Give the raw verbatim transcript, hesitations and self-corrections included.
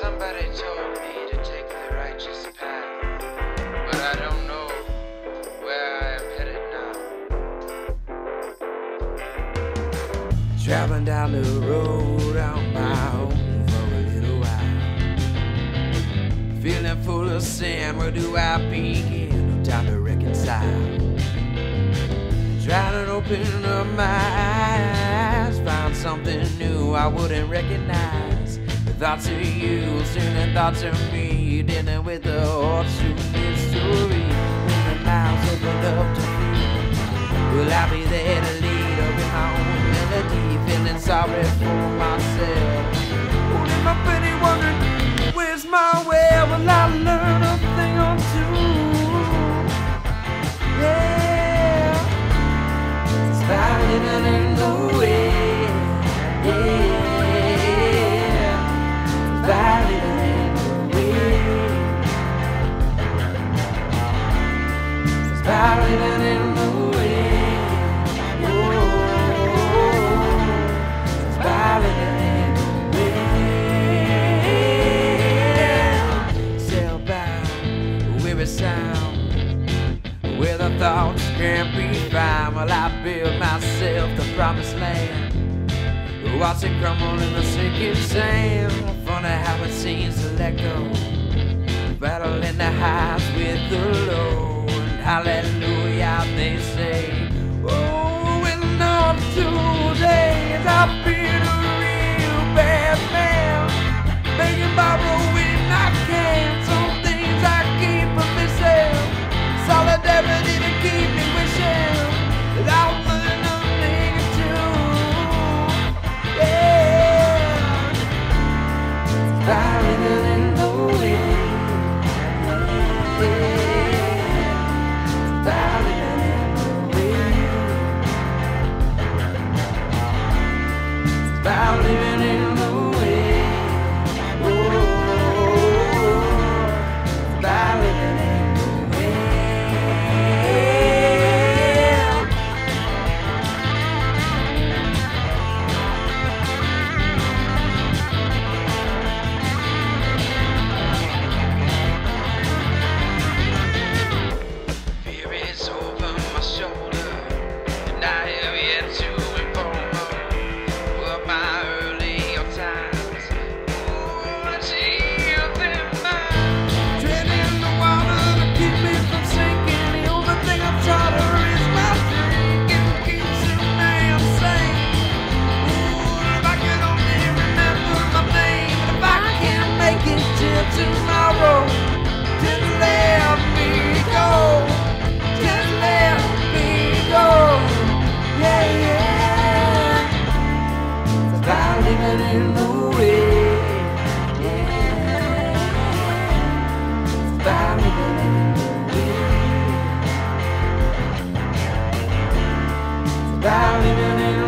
Somebody told me to take the righteous path, but I don't know where I am headed now. Traveling down the road on my own for a little while, feeling full of sin, where do I begin? No time to reconcile. Trying to open up my eyes, find something new I wouldn't recognize. The thoughts of you, soon the thoughts of me, dealing with the horseshoe mystery. When the miles opened up to me, will I be there to lead up in my own melody? Feeling sorry for myself. Only my penny wondering, where's my way? Will I learn a thing or two? Yeah. Finding out in the way, yeah. Finding out in the way, finding out in the way, oh, finding out in the way. Sail-bound, weary sound, where the thoughts can't be found. Well, I build myself the promised land, watch it crumble in the sinking sand. Funny how it seems to let go, battling the highs with the low. And hallelujah, they say, oh, in all two days I've been a real bad man, making my road when I can. Some things I keep from myself, solidarity to keep me wishing that I wouldn't have made it too. Yeah, firing out in the wind. Yeah, firing out in the wind. Firing in the wind. Oh, firing in the wind. Down in the